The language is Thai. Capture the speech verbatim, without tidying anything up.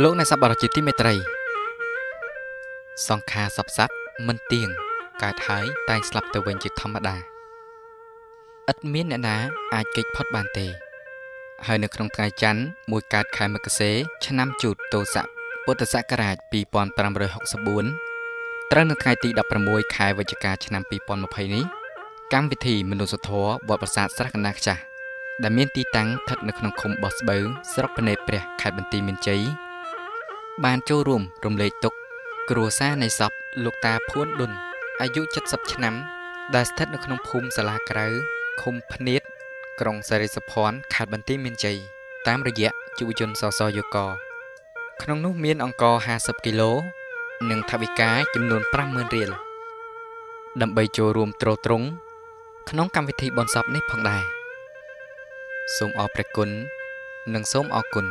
โลกในสับบารจิตที่เมตรัยสองขาสับซับมันเตียงกาดหายตายสลับตัวเวงจิตธรรมดาอัดเมียนหนาอาจเกิดพอดบานเตะหายในครองกายจันมวยกาดขายมะกะเสชนำจุดโตสับปุตตะสักราชปีปอนปรามรอยหกสบุนตระหนักขายตีดับประมวยขายวิจการชนำปีปอนมาภัยนี้กรรมวิธีมนุษย์ท้อบทประสาทสระกนักจ่าดำเนินตีตั้งทัดในขนมคมบอสเบิร์สระพเนเปรขายบันตีเมนใจบานโจรวมรวมเลยตกกลัวซาในซับลูกตาพ้วนดุนอายุจัดสับชน้ำได้ทัดในขนมภูมิสลากระอื้อคมพเนตรกรงสริสพรขาดบันตีเมนใจตามระยะจุยนสอสอยกอขนมนุ่มเมียนองกอห้าสิบกิโลหนึ่งทวิกาจำนวนปราเมินเรียลดำใบโจรวมโตตรงขนมกรรมวิธีบอลซับในพังได้ส้มออประกุนหนึ่งส้มออกุน